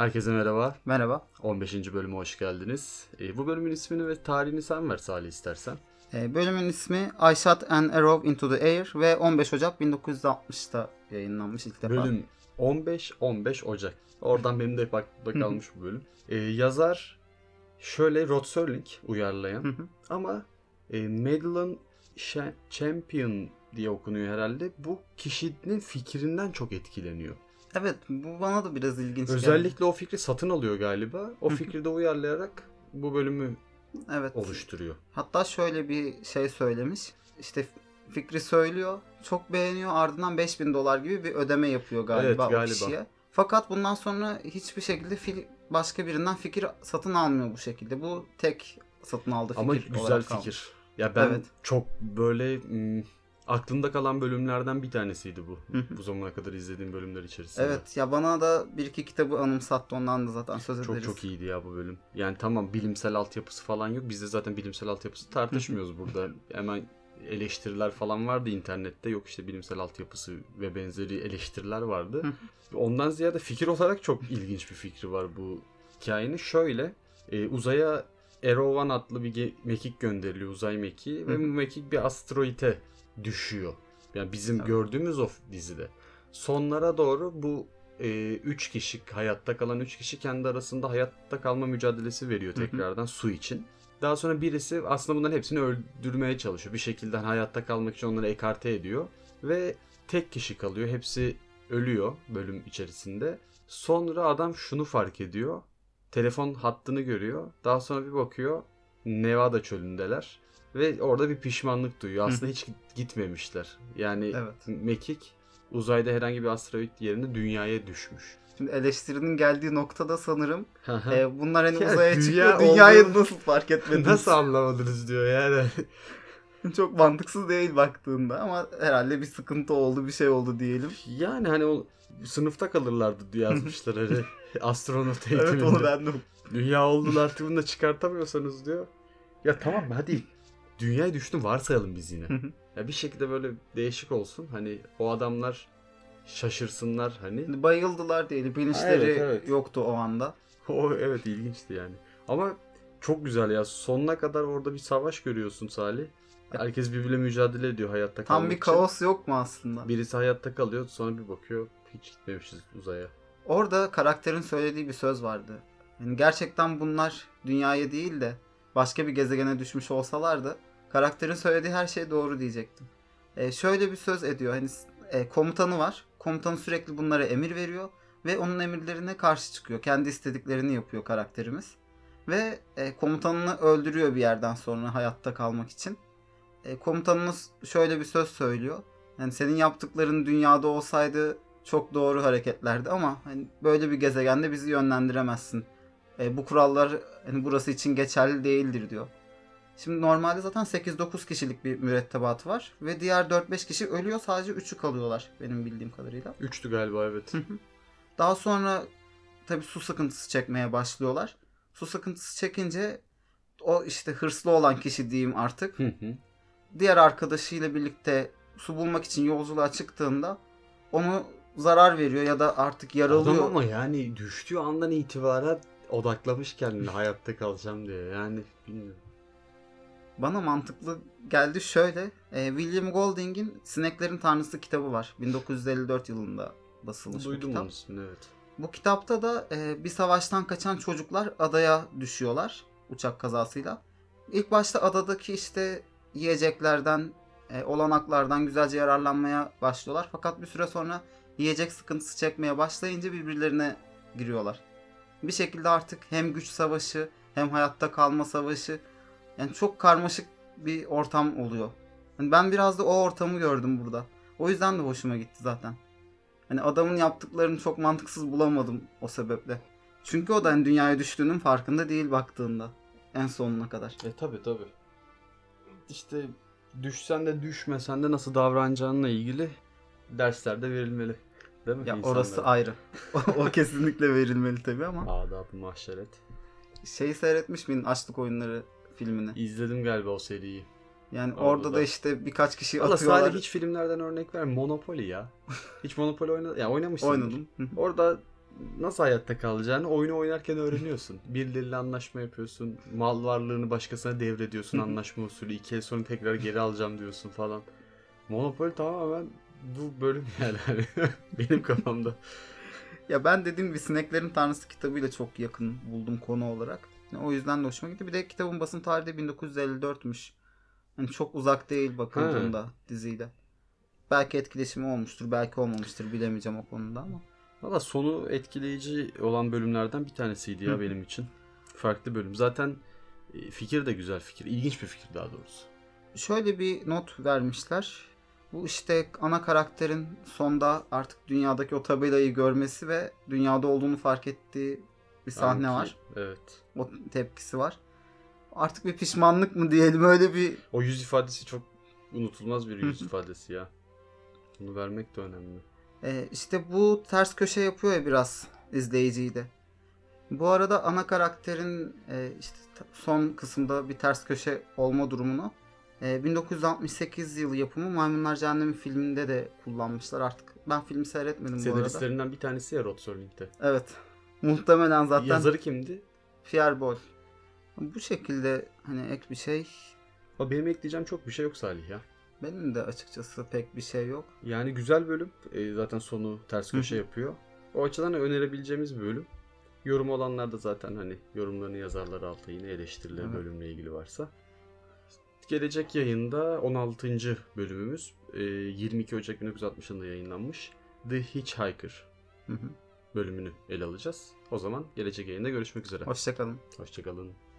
Herkese merhaba. Merhaba. 15. bölüme hoş geldiniz. Bu bölümün ismini ve tarihini sen ver Salih istersen. Bölümün ismi I Shot an Arrow into the Air ve 15 Ocak 1960'da yayınlanmış ilk defa. Bölüm 15 Ocak. Oradan benim de kalmış bu bölüm. Yazar şöyle Rod Serling uyarlayan ama Madeleine Champion diye okunuyor herhalde. Bu kişinin fikrinden çok etkileniyor. Evet, bu bana da biraz ilginç geldi. Özellikle o fikri satın alıyor galiba. O fikri de uyarlayarak bu bölümü oluşturuyor. Hatta şöyle bir şey söylemiş. İşte fikri söylüyor, çok beğeniyor. Ardından $5.000 gibi bir ödeme yapıyor galiba, evet, o kişiye. Fakat bundan sonra hiçbir şekilde başka birinden fikir satın almıyor bu şekilde. Bu tek satın aldığı fikir. Ama güzel fikir. Kalmış. Ya ben çok böyle... Aklımda kalan bölümlerden bir tanesiydi bu. Bu zamana kadar izlediğim bölümler içerisinde. Evet ya, bana da bir iki kitabı anımsattı, ondan da zaten söz ederiz. Çok iyiydi ya bu bölüm. Yani tamam, bilimsel altyapısı falan yok. Biz de zaten bilimsel altyapısı tartışmıyoruz burada. Hemen eleştiriler falan vardı internette. Yok işte bilimsel altyapısı ve benzeri eleştiriler vardı. Ondan ziyade fikir olarak çok ilginç bir fikri var bu hikayenin. Şöyle uzaya Erovan adlı bir mekik gönderiliyor, uzay mekiği. Ve bu mekik bir asteroide düşüyor. Yani bizim gördüğümüz o dizide. Sonlara doğru bu 3 kişi, hayatta kalan 3 kişi kendi arasında hayatta kalma mücadelesi veriyor tekrardan su için. Daha sonra birisi aslında bunların hepsini öldürmeye çalışıyor. Bir şekilde hayatta kalmak için onları ekarte ediyor. Ve tek kişi kalıyor. Hepsi ölüyor bölüm içerisinde. Sonra adam şunu fark ediyor. Telefon hattını görüyor. Daha sonra bir bakıyor. Nevada çölündeler. Ve orada bir pişmanlık duyuyor. Aslında hiç gitmemişler. Yani mekik uzayda herhangi bir asteroid yerine dünyaya düşmüş. Şimdi eleştirinin geldiği noktada sanırım bunlar hani uzaya çıkıyor. Dünyayı nasıl fark etmediniz? Nasıl anlamadınız diyor yani. Çok mantıksız değil baktığında ama herhalde bir sıkıntı oldu, bir şey oldu diyelim. Yani hani o sınıfta kalırlardı diye yazmışlar hani astronot eğitiminde. Evet, onu ben de. Dünya olduğunu artık bunu da çıkartamıyorsanız diyor. Ya tamam hadi. Dünyaya düştüm varsayalım biz yine. Ya bir şekilde böyle değişik olsun. Hani o adamlar şaşırsınlar hani. Bayıldılar diyelim. Bilinçleri yoktu o anda. O ilginçti yani. Ama çok güzel ya. Sonuna kadar orada bir savaş görüyorsun Salih. Herkes birbirle mücadele ediyor hayatta kalmak için. Tam bir kaos yok mu aslında? Birisi hayatta kalıyor, sonra bir bakıyor hiç gitmemişiz uzaya. Orada karakterin söylediği bir söz vardı. Yani gerçekten bunlar dünyaya değil de başka bir gezegene düşmüş olsalardı karakterin söylediği her şey doğru diyecektim. Şöyle bir söz ediyor. Hani komutanı var. Komutanı sürekli bunlara emir veriyor ve onun emirlerine karşı çıkıyor. Kendi istediklerini yapıyor karakterimiz. Ve komutanını öldürüyor bir yerden sonra hayatta kalmak için. Komutanımız şöyle bir söz söylüyor. Yani senin yaptıkların dünyada olsaydı çok doğru hareketlerdi ama hani böyle bir gezegende bizi yönlendiremezsin. Bu kurallar hani burası için geçerli değildir diyor. Şimdi normalde zaten 8-9 kişilik bir mürettebat var. Ve diğer 4-5 kişi ölüyor. Sadece 3'ü kalıyorlar benim bildiğim kadarıyla. 3'tü galiba, evet. Daha sonra tabii su sıkıntısı çekmeye başlıyorlar. Su sıkıntısı çekince o işte hırslı olan kişi diyeyim artık. Diğer arkadaşıyla birlikte su bulmak için yolculuğa çıktığında onu zarar veriyor ya da artık yaralıyor. Adam ama yani düştüğü andan itibaren odaklamış kendini hayatta kalacağım diye. Yani bilmiyorum. Bana mantıklı geldi şöyle. William Golding'in Sineklerin Tanrısı kitabı var. 1954 yılında basılmış bu kitap. Duydum onun ismini, evet. Bu kitapta da bir savaştan kaçan çocuklar adaya düşüyorlar uçak kazasıyla. İlk başta adadaki işte yiyeceklerden, olanaklardan güzelce yararlanmaya başlıyorlar. Fakat bir süre sonra yiyecek sıkıntısı çekmeye başlayınca birbirlerine giriyorlar. Bir şekilde artık hem güç savaşı hem hayatta kalma savaşı, yani çok karmaşık bir ortam oluyor. Yani ben biraz da o ortamı gördüm burada. O yüzden de hoşuma gitti zaten. Hani adamın yaptıklarını çok mantıksız bulamadım o sebeple. Çünkü o da hani dünyaya düştüğünün farkında değil baktığında en sonuna kadar. Tabii. İşte düşsen de düşmesen de nasıl davranacağınla ilgili derslerde verilmeli. Ya insanlara. Orası ayrı. O kesinlikle verilmeli tabii ama. Adab-ı mahşeret. Şeyi seyretmiş miydin, Açlık Oyunları filmini? İzledim galiba o seriyi. Yani orada da işte birkaç kişi atıyorlar. Sadece hiç filmlerden örnek ver. Monopoly ya. Hiç Monopoly oynamışsın. Oynadım. Orada nasıl hayatta kalacağını oyunu oynarken öğreniyorsun. Birileriyle anlaşma yapıyorsun. Mal varlığını başkasına devrediyorsun anlaşma usulü. 2 yıl sonra tekrar geri alacağım diyorsun falan. Monopoly tamamen bu bölüm yani. Benim kafamda. Ya ben dediğim gibi Sineklerin Tanrısı kitabıyla çok yakın buldum konu olarak. Yani o yüzden de hoşuma gitti. Bir de kitabın basım tarihi de 1954'müş. Yani çok uzak değil bakıldığında diziyle. Belki etkileşimi olmuştur, belki olmamıştır, bilemeyeceğim o konuda ama. Valla sonu etkileyici olan bölümlerden bir tanesiydi ya benim için. Farklı bölüm. Zaten fikir de güzel fikir. İlginç bir fikir daha doğrusu. Şöyle bir not vermişler. Bu işte ana karakterin sonda artık dünyadaki o tabelayı görmesi ve dünyada olduğunu fark ettiği bir sahne var. Evet. O tepkisi var. Artık bir pişmanlık mı diyelim, öyle bir... O yüz ifadesi çok unutulmaz bir yüz ifadesi ya. Bunu vermek de önemli. İşte bu ters köşe yapıyor ya biraz izleyiciyi de. Bu arada ana karakterin işte son kısımda bir ters köşe olma durumunu 1968 yılı yapımı Maymunlar Cehennemi filminde de kullanmışlar artık. Ben filmi seyretmedim bu arada. Senaristlerinden bir tanesi ya Rod Serling'de. Evet. Muhtemelen zaten. Yazarı kimdi? Fiyarbol. Bu şekilde hani ek bir şey. Benim ekleyeceğim çok bir şey yok Salih ya. Benim de açıkçası pek bir şey yok. Yani güzel bölüm. Zaten sonu ters köşe yapıyor. O açıdan önerebileceğimiz bir bölüm. Yorum olanlar da zaten hani yorumlarını yazarlar altta yine eleştirileri bölümle ilgili varsa. Gelecek yayında 16. bölümümüz 22 Ocak 1960'ında yayınlanmış The Hitchhiker bölümünü ele alacağız. O zaman gelecek yayında görüşmek üzere. Hoşçakalın. Hoşçakalın.